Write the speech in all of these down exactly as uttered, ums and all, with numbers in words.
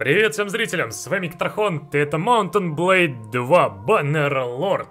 Привет всем зрителям, с вами Катрахон, и это Маунтейн Блейд два Баннерлорд.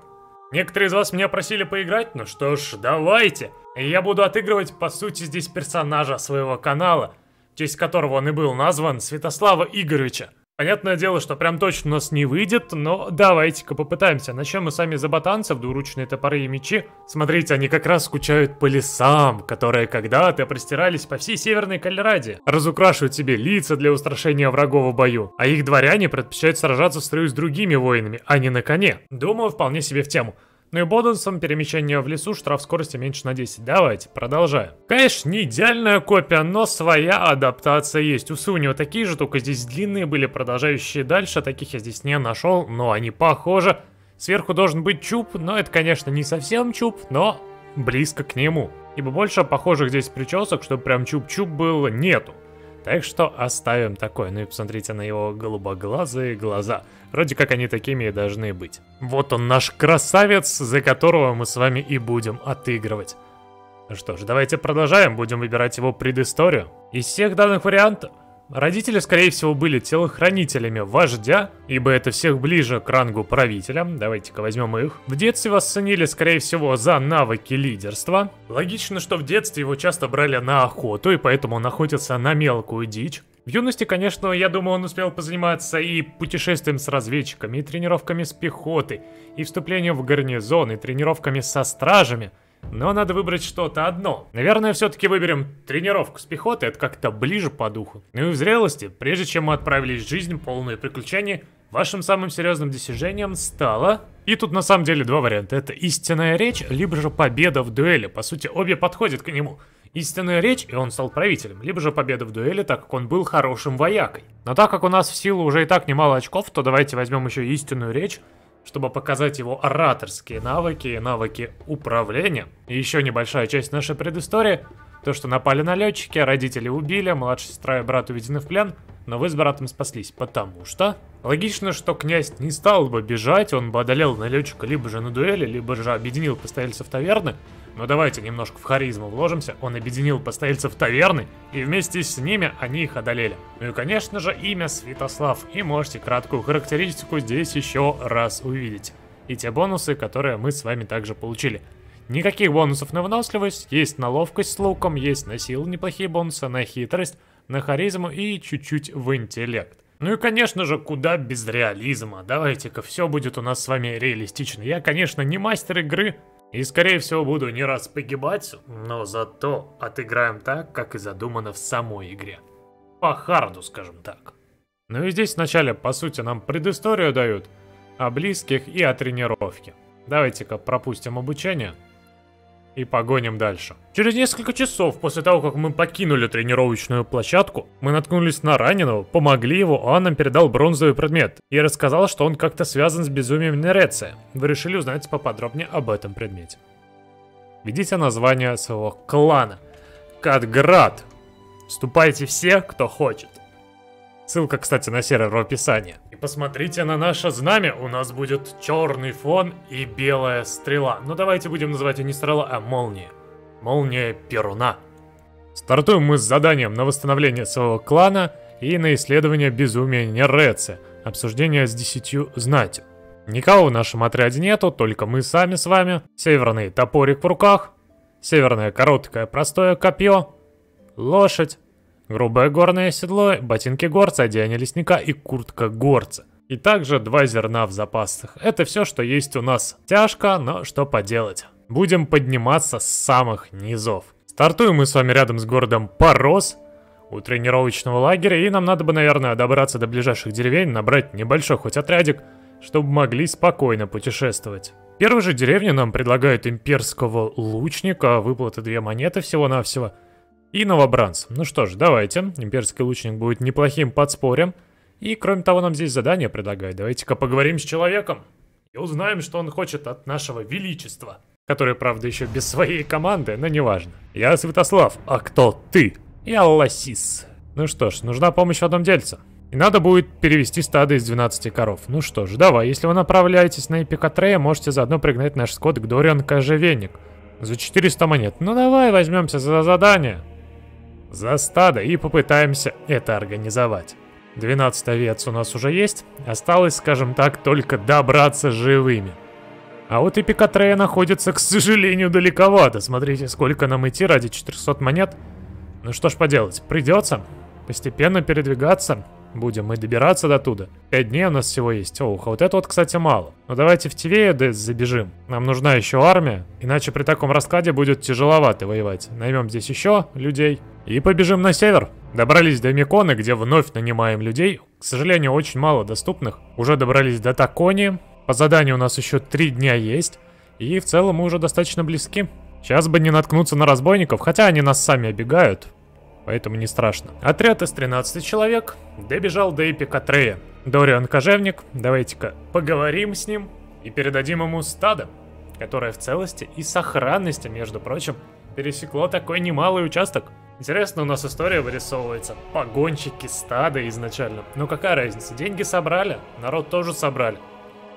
Некоторые из вас меня просили поиграть, ну что ж, давайте. Я буду отыгрывать, по сути, здесь персонажа своего канала, в честь которого он и был назван, Святослава Игоревича. Понятное дело, что прям точно у нас не выйдет, но давайте-ка попытаемся. Начнем мы сами за ботанцев, двуручные топоры и мечи. Смотрите, они как раз скучают по лесам, которые когда-то простирались по всей Северной Кальраде. Разукрашивают себе лица для устрашения врагов в бою. А их дворяне предпочитают сражаться в строю с другими воинами, а не на коне. Думаю, вполне себе в тему. Ну и бонусом перемещение в лесу, штраф скорости меньше на десять. Давайте, продолжаем. Конечно, не идеальная копия, но своя адаптация есть. Усы у него такие же, только здесь длинные были, продолжающие дальше. Таких я здесь не нашел, но они похожи. Сверху должен быть чуб, но это, конечно, не совсем чуб, но близко к нему. Ибо больше похожих здесь причесок, чтобы прям чуб-чуб было, нету. Так что оставим такое. Ну и посмотрите на его голубоглазые глаза. Вроде как они такими и должны быть. Вот он, наш красавец, за которого мы с вами и будем отыгрывать. Ну что ж, давайте продолжаем. Будем выбирать его предысторию. Из всех данных вариантов, родители, скорее всего, были телохранителями вождя, ибо это всех ближе к рангу правителя. Давайте-ка возьмем их. В детстве вас ценили, скорее всего, за навыки лидерства. Логично, что в детстве его часто брали на охоту, и поэтому он охотится на мелкую дичь. В юности, конечно, я думаю, он успел позаниматься и путешествием с разведчиками, и тренировками с пехотой, и вступлением в гарнизон, и тренировками со стражами. Но надо выбрать что-то одно. Наверное, все-таки выберем тренировку с пехотой, это как-то ближе по духу. Ну и в зрелости, прежде чем мы отправились в жизнь, полные приключения, вашим самым серьезным достижением стало... И тут на самом деле два варианта. Это истинная речь, либо же победа в дуэли. По сути, обе подходят к нему. Истинная речь, и он стал правителем, либо же победа в дуэли, так как он был хорошим воякой. Но так как у нас в силу уже и так немало очков, то давайте возьмем еще истинную речь, чтобы показать его ораторские навыки, навыки управления. И еще небольшая часть нашей предыстории. То, что напали налетчики, родители убили, младшая сестра и брат уведены в плен, но вы с братом спаслись, потому что... Логично, что князь не стал бы бежать, он бы одолел налетчика либо же на дуэли, либо же объединил постояльцев таверны. Но давайте немножко в харизму вложимся, он объединил постояльцев таверны, и вместе с ними они их одолели. Ну и конечно же имя Святослав, и можете краткую характеристику здесь еще раз увидеть. И те бонусы, которые мы с вами также получили. Никаких бонусов на выносливость, есть на ловкость с луком, есть на силу неплохие бонусы, на хитрость, на харизму и чуть-чуть в интеллект. Ну и конечно же, куда без реализма. Давайте-ка, все будет у нас с вами реалистично. Я, конечно, не мастер игры и, скорее всего, буду не раз погибать, но зато отыграем так, как и задумано в самой игре. По харду, скажем так. Ну и здесь вначале, по сути, нам предысторию дают о близких и о тренировке. Давайте-ка пропустим обучение. И погоним дальше. Через несколько часов после того, как мы покинули тренировочную площадку, мы наткнулись на раненого, помогли его, а он нам передал бронзовый предмет. И рассказал, что он как-то связан с безумием Нереция. Вы решили узнать поподробнее об этом предмете. Видите название своего клана. Катград. Вступайте все, кто хочет. Ссылка, кстати, на сервер в описании. И посмотрите на наше знамя. У нас будет черный фон и белая стрела. Но давайте будем называть ее не стрела, а молния. Молния Перуна. Стартуем мы с заданием на восстановление своего клана и на исследование безумия Нереция. Обсуждение с десятью знатью. Никого в нашем отряде нету, только мы сами с вами. Северный топорик в руках. Северное короткое простое копье. Лошадь. Грубое горное седло, ботинки горца, одеяние лесника и куртка горца. И также два зерна в запасах. Это все, что есть у нас. Тяжко, но что поделать. Будем подниматься с самых низов. Стартуем мы с вами рядом с городом Порос, у тренировочного лагеря. И нам надо бы, наверное, добраться до ближайших деревень, набрать небольшой хоть отрядик, чтобы могли спокойно путешествовать. В первой же деревне нам предлагают имперского лучника, выплаты две монеты всего-навсего. И новобранцев. Ну что ж, давайте. Имперский лучник будет неплохим подспорьем. И кроме того, нам здесь задание предлагают. Давайте-ка поговорим с человеком. И узнаем, что он хочет от нашего величества. Который, правда, еще без своей команды, но неважно. Я Святослав, а кто ты? Я Ласис. Ну что ж, нужна помощь в одном дельце. И надо будет перевести стадо из двенадцати коров. Ну что ж, давай. Если вы направляетесь на Эпикатрея, можете заодно пригнать наш скот к Дориан Кожевник. За четыреста монет. Ну давай, возьмемся за задание. За стадо и попытаемся это организовать. двенадцать овец у нас уже есть. Осталось, скажем так, только добраться живыми. А вот Эпикатрея находится, к сожалению, далековато. Смотрите, сколько нам идти ради четырёхсот монет. Ну что ж поделать, придется постепенно передвигаться. Будем и добираться до туда. пять дней у нас всего есть. Ох, а вот это вот, кстати, мало. Но давайте в Тивея забежим. Нам нужна еще армия. Иначе при таком раскладе будет тяжеловато воевать. Наймем здесь еще людей. И побежим на север. Добрались до Миконы, где вновь нанимаем людей. К сожалению, очень мало доступных. Уже добрались до Такони. По заданию у нас еще три дня есть. И в целом мы уже достаточно близки. Сейчас бы не наткнуться на разбойников, хотя они нас сами оббегают. Поэтому не страшно. Отряд из тринадцати человек добежал до Эпикатрея. Дориан Кожевник, давайте-ка поговорим с ним и передадим ему стадо, которое в целости и сохранности, между прочим, пересекло такой немалый участок. Интересно, у нас история вырисовывается. Погонщики стада изначально. Ну какая разница, деньги собрали, народ тоже собрали.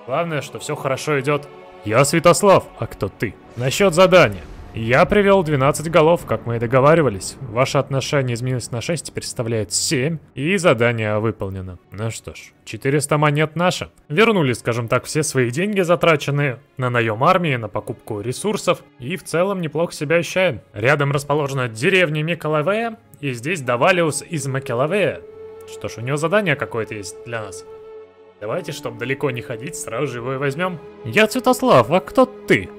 Главное, что все хорошо идет. Я Святослав, а кто ты? Насчет задания. Я привел двенадцать голов, как мы и договаривались. Ваше отношение изменилось на шесть, теперь составляет семь. И задание выполнено. Ну что ж, четыреста монет наши. Вернули, скажем так, все свои деньги, затраченные на наем армии, на покупку ресурсов. И в целом неплохо себя ощущаем. Рядом расположена деревня Макелавея. И здесь Девалиус из Макелавея. Что ж, у него задание какое-то есть для нас. Давайте, чтобы далеко не ходить, сразу же его и возьмем. Я Святослав, а кто ты?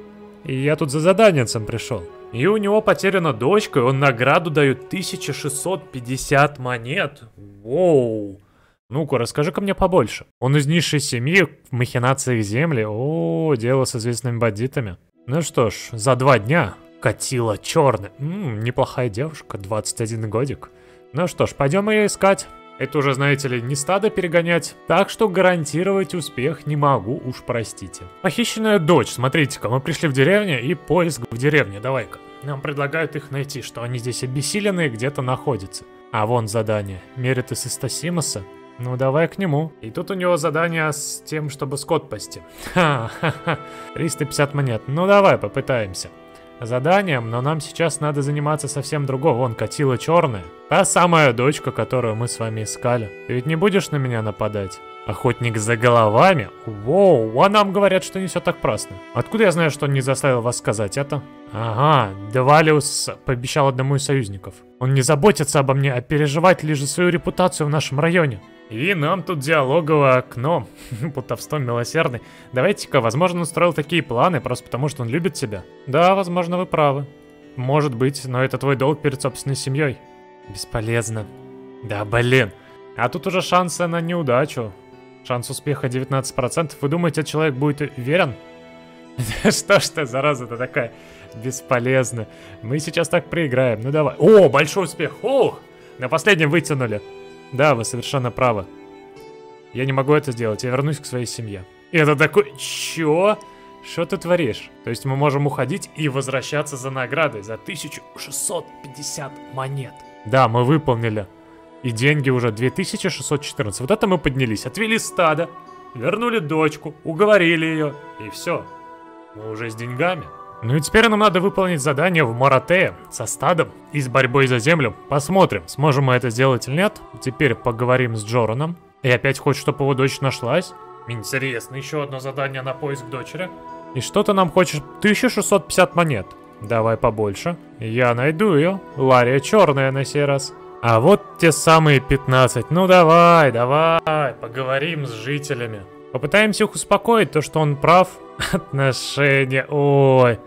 И я тут за заданницем пришел. И у него потеряна дочка, и он награду дает тысячу шестьсот пятьдесят монет. Воу. Ну-ка, расскажи-ка мне побольше. Он из низшей семьи, в махинациях земли. О, дело с известными бандитами. Ну что ж, за два дня Катила Чёрная. М-м, неплохая девушка, двадцать один годик. Ну что ж, пойдем ее искать. Это уже, знаете ли, не стадо перегонять. Так что гарантировать успех не могу, уж простите. Похищенная дочь, смотрите-ка, мы пришли в деревню и поиск в деревне, давай-ка. Нам предлагают их найти, что они здесь обессиленные где-то находятся. А вон задание, Меритес из Тосимоса. Ну давай к нему. И тут у него задание с тем, чтобы скот пасти. Ха-ха-ха, триста пятьдесят монет, ну давай попытаемся. Заданием, но нам сейчас надо заниматься совсем другого. Вон, Катила Чёрная. Та самая дочка, которую мы с вами искали. Ты ведь не будешь на меня нападать? Охотник за головами? Воу, а нам говорят, что не все так просто. Откуда я знаю, что он не заставил вас сказать это? Ага, Девалиус пообещал одному из союзников. Он не заботится обо мне, а переживает лишь за свою репутацию в нашем районе. И нам тут диалоговое окно. Плутовство милосердный. Давайте-ка, возможно, он строил такие планы, просто потому что он любит тебя. Да, возможно, вы правы. Может быть, но это твой долг перед собственной семьей. Бесполезно. Да, блин. А тут уже шансы на неудачу. Шанс успеха девятнадцать процентов. Вы думаете, человек будет уверен? Что ж ты, зараза-то такая? Бесполезно. Мы сейчас так проиграем. Ну давай. О, большой успех. Ох, на последнем вытянули. Да, вы совершенно правы. Я не могу это сделать, я вернусь к своей семье. Это такой... Чё? Что ты творишь? То есть мы можем уходить и возвращаться за наградой, за тысячу шестьсот пятьдесят монет. Да, мы выполнили. И деньги уже две тысячи шестьсот четырнадцать. Вот это мы поднялись. Отвели стадо, вернули дочку, уговорили ее. И все. Мы уже с деньгами. Ну и теперь нам надо выполнить задание в Маратее со стадом и с борьбой за землю. Посмотрим, сможем мы это сделать или нет. Теперь поговорим с Джораном. И опять хочет, чтобы его дочь нашлась. Интересно, еще одно задание на поиск дочери. И что ты нам хочешь? тысяча шестьсот пятьдесят монет. Давай побольше. Я найду ее. Лария Чёрная на сей раз. А вот те самые пятнадцать. Ну давай, давай, поговорим с жителями. Попытаемся их успокоить, то что он прав. Отношения, ой.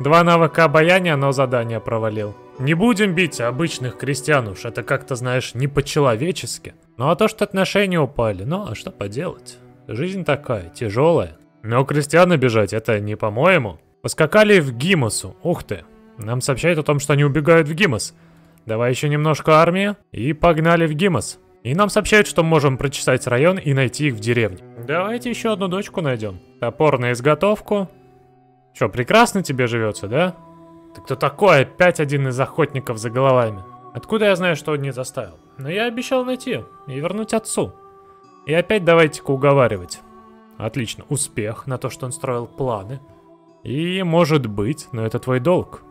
Два навыка обаяния, но задание провалил. Не будем бить обычных крестьян уж, это как-то, знаешь, не по-человечески. Ну а то, что отношения упали, ну а что поделать? Жизнь такая, тяжелая. Но крестьян обижать, это не по-моему. Поскакали в Гимасу, ух ты. Нам сообщают о том, что они убегают в Гимас. Давай еще немножко армии и погнали в Гимас. И нам сообщают, что мы можем прочесать район и найти их в деревне. Давайте еще одну дочку найдем. Топор на изготовку. Что, прекрасно тебе живется, да? Ты кто такой? Опять один из охотников за головами. Откуда я знаю, что он не заставил? Но я обещал найти и вернуть отцу. И опять давайте-ка уговаривать. Отлично, успех на то, что он строил планы. И может быть, но это твой долг.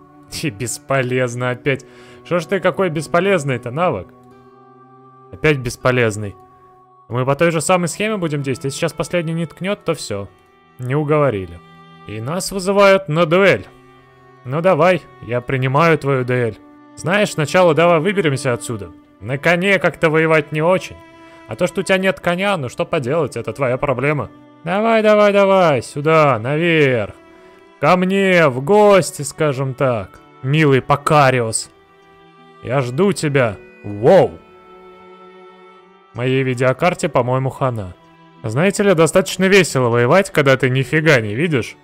И бесполезно опять. Что ж ты какой бесполезный-то навык? Опять бесполезный. Мы по той же самой схеме будем действовать. Если сейчас последний не ткнет, то все. Не уговорили. И нас вызывают на дуэль. Ну давай, я принимаю твою дуэль. Знаешь, сначала давай выберемся отсюда. На коне как-то воевать не очень. А то, что у тебя нет коня, ну что поделать, это твоя проблема. Давай, давай, давай, сюда, наверх. Ко мне, в гости, скажем так. Милый Покариос. Я жду тебя. Воу. Моей видеокарте, по-моему, хана. Знаете ли, достаточно весело воевать, когда ты нифига не видишь.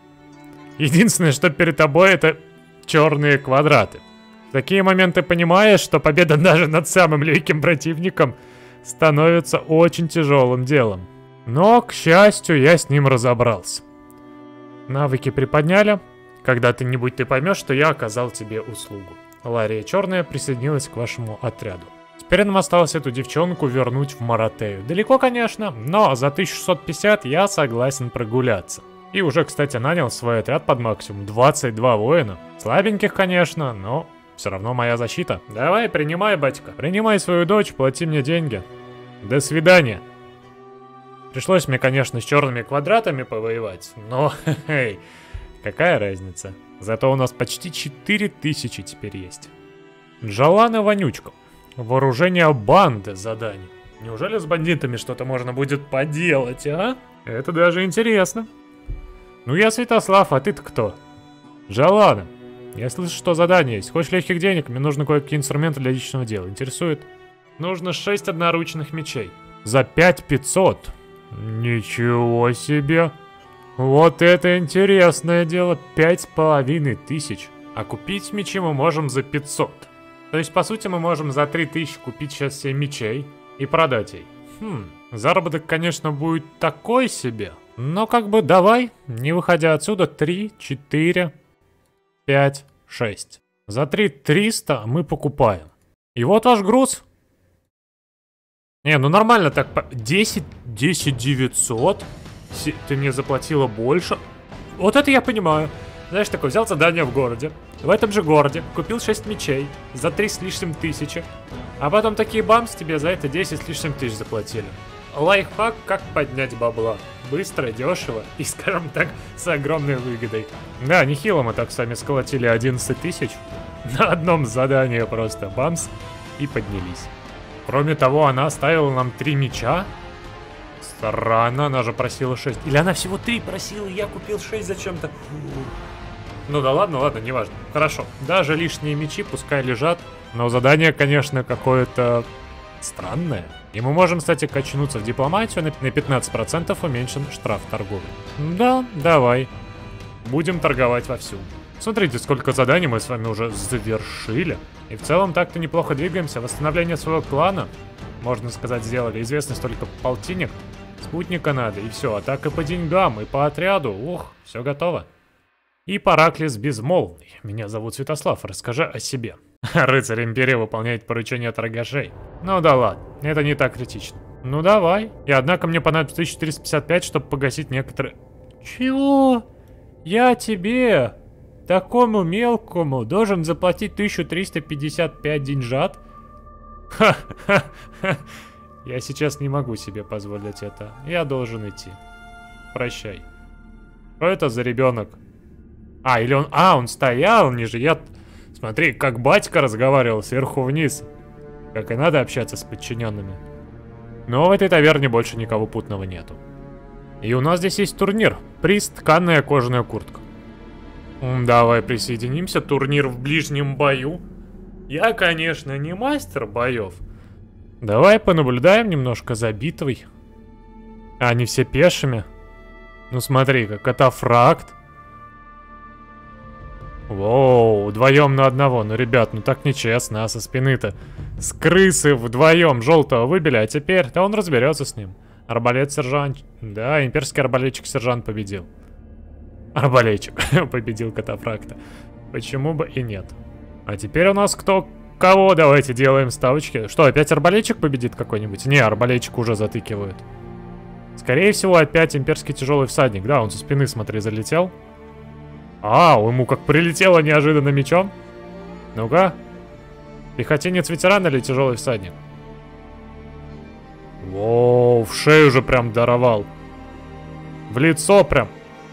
Единственное, что перед тобой, это черные квадраты. В такие моменты понимаешь, что победа даже над самым легким противником становится очень тяжелым делом. Но, к счастью, я с ним разобрался. Навыки приподняли. Когда-нибудь ты поймешь, что я оказал тебе услугу. Лария Чёрная присоединилась к вашему отряду. Теперь нам осталось эту девчонку вернуть в Маратею. Далеко, конечно, но за тысячу шестьсот пятьдесят я согласен прогуляться. И уже, кстати, нанял свой отряд под максимум двадцать два воина. Слабеньких, конечно, но все равно моя защита. Давай, принимай, батька. Принимай свою дочь, плати мне деньги. До свидания. Пришлось мне, конечно, с черными квадратами повоевать, но хе-хей, какая разница. Зато у нас почти четыре тысячи теперь есть. Джолана Вонючка. Вооружение банды задание. Неужели с бандитами что-то можно будет поделать, а? Это даже интересно. Ну я Святослав, а ты-то кто? Желана, я слышу, что задание есть. Хочешь легких денег? Мне нужно кое-какие инструменты для личного дела. Интересует? Нужно шесть одноручных мечей. За пять тысяч пятьсот. Ничего себе. Вот это интересное дело. пять с половиной тысяч. А купить мечи мы можем за пятьсот. То есть, по сути, мы можем за три тысячи купить сейчас семь мечей и продать ей. Хм, заработок, конечно, будет такой себе. Но как бы давай, не выходя отсюда, три, четыре, пять, шесть. За три тысячи триста мы покупаем. И вот ваш груз. Не, ну нормально так. десять, десять тысяч девятьсот. Ты мне заплатила больше. Вот это я понимаю. Знаешь, такой взял задание в городе. В этом же городе купил шесть мечей за три с лишним тысячи. А потом такие бамс, тебе за это десять с лишним тысяч заплатили. Лайфхак, как поднять бабла. Быстро, дешево и, скажем так, с огромной выгодой. Да, нехило мы так сами сколотили одиннадцать тысяч. На одном задании просто бамс и поднялись. Кроме того, она оставила нам три меча. Странно, она же просила шесть. Или она всего три просила, я купил шесть зачем-то. Ну да ладно, ладно, неважно. Хорошо, даже лишние мечи пускай лежат. Но задание, конечно, какое-то странное. И мы можем, кстати, качнуться в дипломатию. На пятнадцать процентов уменьшен штраф торговли. Да, давай. Будем торговать вовсю. Смотрите, сколько заданий мы с вами уже завершили. И в целом так-то неплохо двигаемся. Восстановление своего клана, можно сказать, сделали. Известность только полтинник. Спутника надо, и все. А так и по деньгам, и по отряду. Ух, все готово. И Параклис безмолвный. Меня зовут Святослав, расскажи о себе. Рыцарь империи выполняет поручение торгашей. Ну да ладно, это не так критично. Ну давай. И однако мне понадобится тысяча четыреста пятьдесят пять, чтобы погасить некоторые... Чего? Я тебе, такому мелкому, должен заплатить тысячу триста пятьдесят пять деньжат? Ха-ха-ха. Я сейчас не могу себе позволить это. Я должен идти. Прощай. Что это за ребенок? А, или он... А, он стоял ниже. Я... Смотри, как батька разговаривал сверху вниз. Как и надо общаться с подчиненными. Но в этой таверне больше никого путного нету. И у нас здесь есть турнир. Приз — тканая кожаная куртка. Давай присоединимся. Турнир в ближнем бою. Я, конечно, не мастер боев. Давай понаблюдаем немножко за битвой. Они все пешими. Ну смотри, как катафракт. Воу, вдвоем на одного. Ну, ребят, ну так нечестно, а со спины-то. С крысы вдвоем желтого выбили, а теперь-то он разберется с ним. Арбалет-сержант. Да, имперский арбалетчик-сержант победил. Арбалетчик победил катафракта. Почему бы и нет. А теперь у нас кто кого? Давайте делаем ставочки. Что, опять арбалетчик победит какой-нибудь? Не, арбалетчик уже затыкивают. Скорее всего, опять имперский тяжелый всадник. Да, он со спины, смотри, залетел. А, ему как прилетело неожиданно мечом. Ну-ка. Пехотинец-ветеран или тяжелый всадник? Воу, в шею же прям даровал. В лицо прям.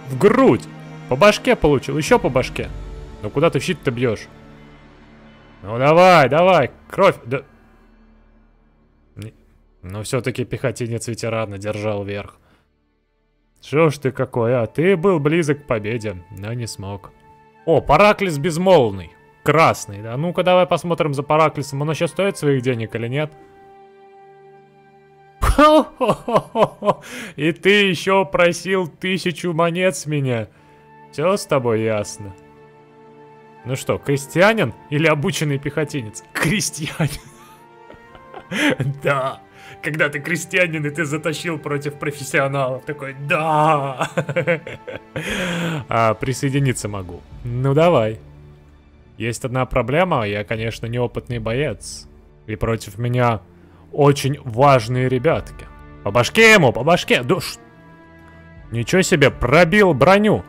В грудь. По башке получил, еще по башке. Ну куда ты щит-то бьешь? Ну давай, давай, кровь. Да... Но все-таки пехотинец ветерана держал верх. Что ж ты какой, а? Ты был близок к победе, но не смог. О, Параклис безмолвный. Красный, да? Ну-ка давай посмотрим за Параклисом. Он еще стоит своих денег или нет? И ты еще просил тысячу монет с меня. Все с тобой ясно. Ну что, крестьянин или обученный пехотинец? Крестьянин. Да. Когда ты крестьянин и ты затащил против профессионалов. Такой, да. А, присоединиться могу. Ну давай. Есть одна проблема. Я, конечно, неопытный боец. И против меня очень важные ребятки. По башке ему, по башке. Да ш... Ничего себе, пробил броню.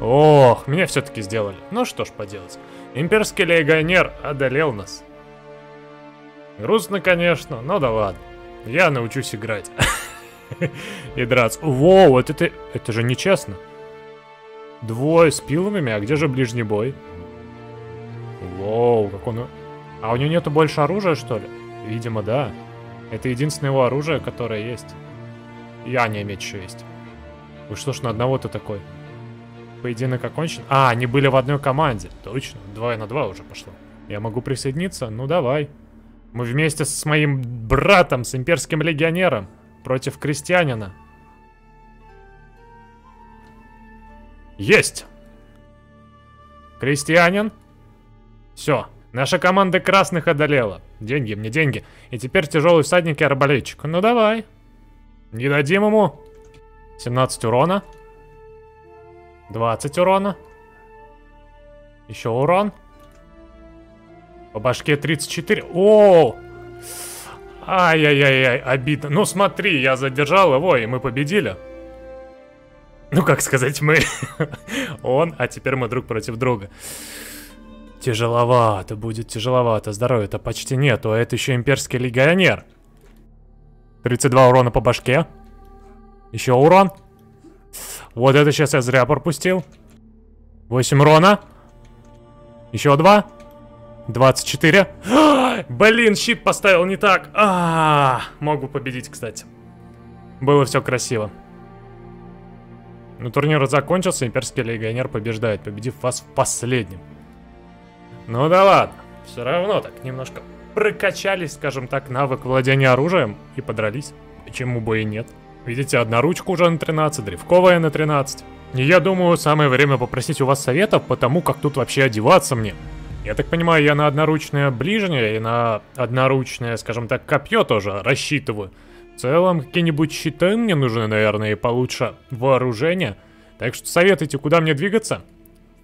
Ох, меня все-таки сделали. Ну что ж поделать. Имперский легионер одолел нас. Грустно, конечно, но да ладно. Я научусь играть. И драться. Воу, это ты... Это же нечестно. Двое с пилами, а где же ближний бой? Воу, как он... А у него нету больше оружия, что ли? Видимо, да. Это единственное его оружие, которое есть. Я не меч еще есть. Уж что ж на одного-то такой? Поединок окончен. А, они были в одной команде. Точно. Два на два уже пошло. Я могу присоединиться? Ну давай. Мы вместе с моим братом, с имперским легионером, против крестьянина. Есть! Крестьянин. Все. Наша команда красных одолела. Деньги, мне деньги. И теперь тяжелый всадник и арбалетчик. Ну давай. Не дадим ему. семнадцать урона. двадцать урона. Еще урон. По башке тридцать четыре. О! Ай-яй-яй-яй, обидно. Ну смотри, я задержал его, и мы победили. Ну как сказать мы. Он, а теперь мы друг против друга. Тяжеловато, будет тяжеловато. Здоровья-то почти нету, а это еще имперский легионер. тридцать два урона по башке. Еще урон. Вот это сейчас я зря пропустил. восемь урона. Еще два. двадцать четыре. А, блин, щит поставил не так. А, мог бы победить, кстати. Было все красиво. Но турнир закончился. Имперский легионер побеждает, победив вас в последнем. Ну да ладно. Все равно так немножко прокачались, скажем так, навык владения оружием. И подрались. Почему бы и нет? Видите, одна ручка уже на тринадцать, древковая на тринадцать. И я думаю, самое время попросить у вас советов по тому, как тут вообще одеваться мне. Я так понимаю, я на одноручное ближнее и на одноручное, скажем так, копье тоже рассчитываю. В целом, какие-нибудь щиты мне нужны, наверное, и получше вооружение. Так что советуйте, куда мне двигаться,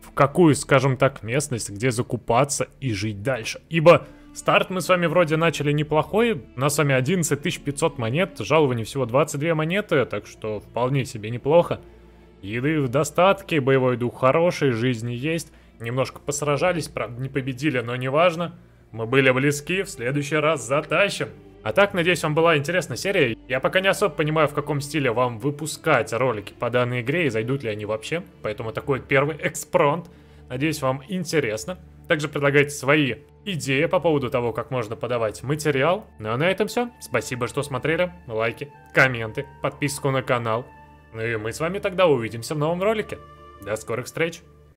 в какую, скажем так, местность, где закупаться и жить дальше. Ибо... Старт мы с вами вроде начали неплохой, у нас с вами одиннадцать тысяч пятьсот монет, жалование всего двадцать две монеты, так что вполне себе неплохо. Еды в достатке, боевой дух хороший, жизни есть, немножко посражались, правда не победили, но неважно. Мы были близки, в следующий раз затащим. А так, надеюсь, вам была интересная серия. Я пока не особо понимаю, в каком стиле вам выпускать ролики по данной игре и зайдут ли они вообще, поэтому такой первый экспромт. Надеюсь, вам интересно. Также предлагайте свои идеи по поводу того, как можно подавать материал. Ну а на этом все. Спасибо, что смотрели. Лайки, комменты, подписку на канал. Ну и мы с вами тогда увидимся в новом ролике. До скорых встреч!